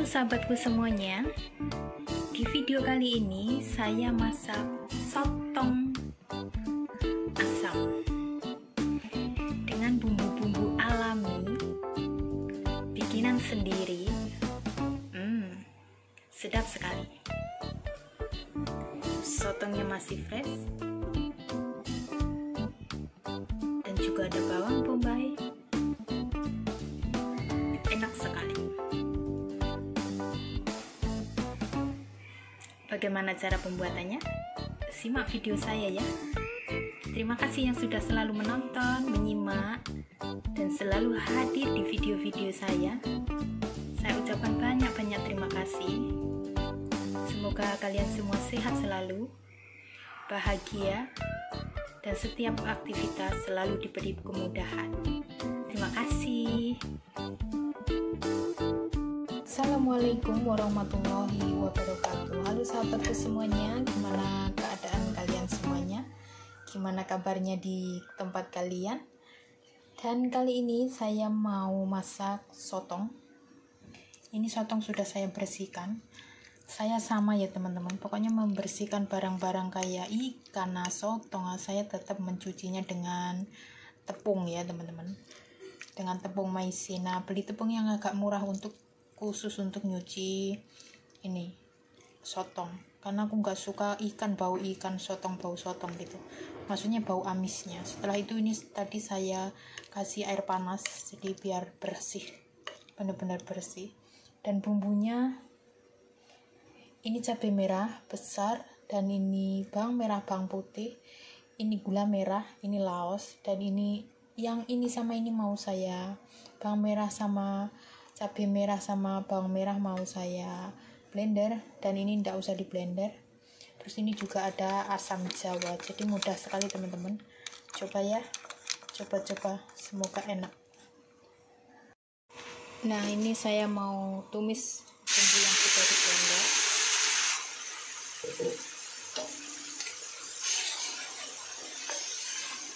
Halo sahabatku semuanya, di video kali ini saya masak sotong asam dengan bumbu-bumbu alami bikinan sendiri. Sedap sekali. Sotongnya masih fresh dan juga ada bawang bombay. Enak sekali. Bagaimana cara pembuatannya? Simak video saya ya. Terima kasih yang sudah selalu menonton, menyimak, dan selalu hadir di video-video saya. Saya ucapkan banyak-banyak terima kasih. Semoga kalian semua sehat selalu, bahagia, dan setiap aktivitas selalu diberi kemudahan. Terima kasih. Assalamualaikum warahmatullahi wabarakatuh. Halo sahabatku semuanya, gimana keadaan kalian semuanya? Gimana kabarnya di tempat kalian? Dan kali ini saya mau masak sotong. Ini sotong sudah saya bersihkan. Saya sama ya teman-teman, pokoknya membersihkan barang-barang kayak ikan, sotong, saya tetap mencucinya dengan tepung ya teman-teman. Dengan tepung maizena, beli tepung yang agak murah untuk khusus untuk nyuci ini sotong, karena aku nggak suka bau ikan, bau sotong gitu, maksudnya bau amisnya. Setelah itu ini tadi saya kasih air panas jadi biar bersih, benar-benar bersih. Dan bumbunya ini cabai merah besar, dan ini bawang merah, bawang putih, ini gula merah, ini laos, dan ini yang ini sama ini mau saya bawang merah sama cabai merah sama bawang merah mau saya blender, dan ini tidak usah di blender. Terus ini juga ada asam jawa, jadi mudah sekali teman-teman. Coba ya, coba-coba, semoga enak. Nah ini saya mau tumis bumbu yang sudah di blender.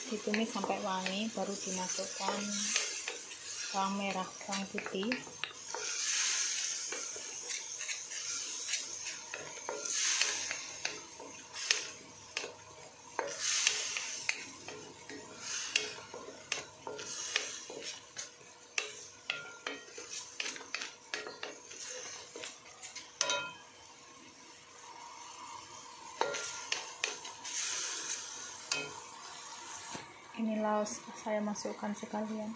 Ditumis sampai wangi, baru dimasukkan bawang merah, bawang putih, ini laos saya masukkan sekalian.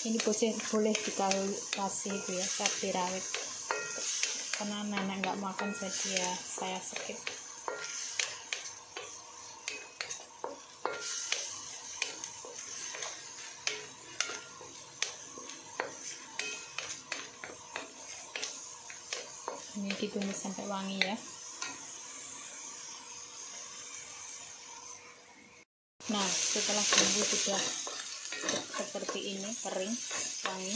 Ini boleh kita kasih itu ya, cabai rawit, karena nenek nggak makan jadi ya saya skip. Ini ditumis sampai wangi ya. Nah setelah bumbu sudah seperti ini kering wangi,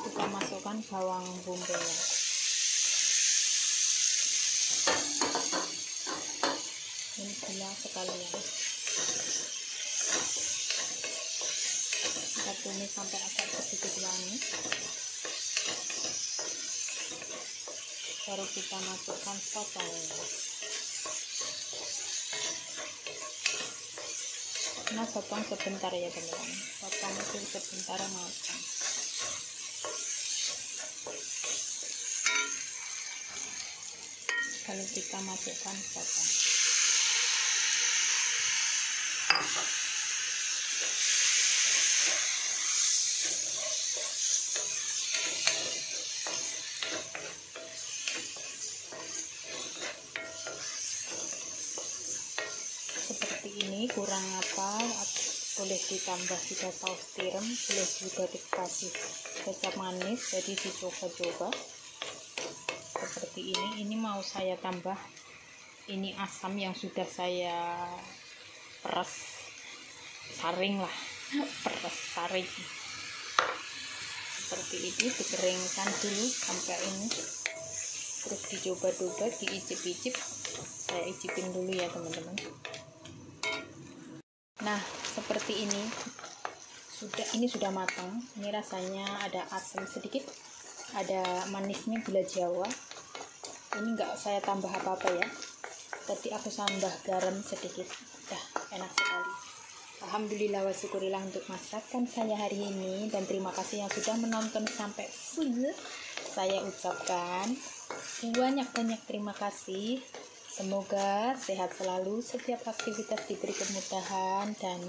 kita masukkan bawang bombay. Ini gula sekalian, kita tumis sampai agak sedikit wangi, baru kita masukkan sotong. Nah, sotong sebentar ya teman-teman. Sotong itu sebentar matang. Lalu kita masukkan sotong. Ini kurang apa, boleh ditambah juga saus tiram, boleh juga dikasih kecap manis, jadi dicoba-coba seperti ini. Ini mau saya tambah ini asam yang sudah saya peres saring seperti ini, dikeringkan dulu sampai ini, terus dicoba-coba, diicip-icip. Saya icipin dulu ya teman-teman. Nah seperti ini Ini sudah matang. Ini rasanya ada asam sedikit, ada manisnya gula Jawa. Ini enggak saya tambah apa-apa ya. Tadi aku tambah garam sedikit. Dah, enak sekali. Alhamdulillah wa syukurillah untuk masakan saya hari ini, dan terima kasih yang sudah menonton sampai selesai. Saya ucapkan banyak-banyak terima kasih. Semoga sehat selalu, setiap aktivitas diberi kemudahan, dan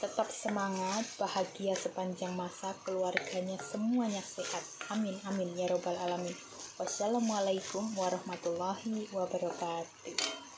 tetap semangat, bahagia sepanjang masa, keluarganya semuanya sehat. Amin, amin, ya robbal alamin. Wassalamualaikum warahmatullahi wabarakatuh.